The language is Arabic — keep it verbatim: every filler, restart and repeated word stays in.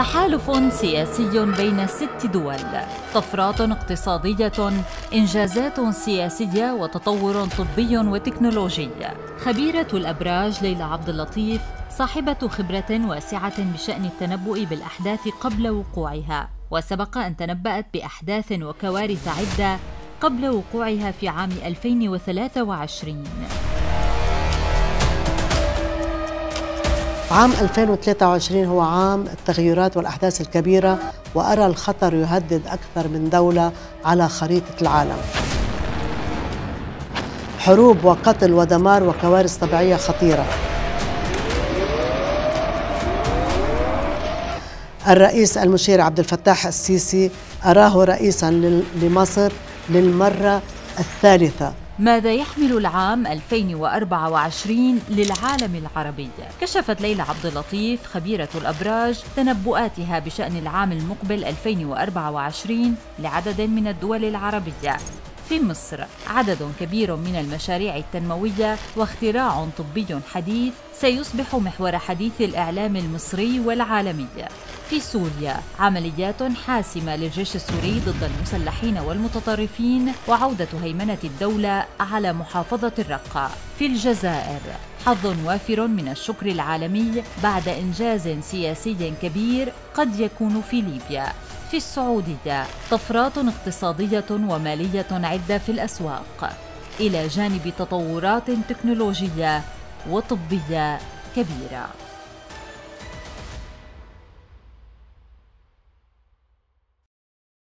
تحالف سياسي بين ست دول، طفرات اقتصادية، إنجازات سياسية، وتطور طبي وتكنولوجي. خبيرة الأبراج ليلى عبد اللطيف صاحبة خبرة واسعة بشأن التنبؤ بالأحداث قبل وقوعها، وسبق أن تنبأت بأحداث وكوارث عدة قبل وقوعها في عام ألفين وثلاثة وعشرين. عام ألفين وثلاثة وعشرين هو عام التغيرات والأحداث الكبيرة، وأرى الخطر يهدد أكثر من دولة على خريطة العالم. حروب وقتل ودمار وكوارث طبيعية خطيرة. الرئيس المشير عبد الفتاح السيسي أراه رئيساً لمصر للمرة الثالثة. ماذا يحمل العام ألفين وأربعة وعشرين للعالم العربي؟ كشفت ليلى عبد اللطيف خبيرة الأبراج تنبؤاتها بشأن العام المقبل ألفين وأربعة وعشرين لعدد من الدول العربية. في مصر عدد كبير من المشاريع التنموية واختراع طبي حديث سيصبح محور حديث الإعلام المصري والعالمي. في سوريا عمليات حاسمة للجيش السوري ضد المسلحين والمتطرفين وعودة هيمنة الدولة على محافظة الرقة. في الجزائر حظ وافر من الشكر العالمي بعد إنجاز سياسي كبير قد يكون في ليبيا. في السعودية طفرات اقتصادية ومالية عدة في الأسواق، إلى جانب تطورات تكنولوجية وطبية كبيرة.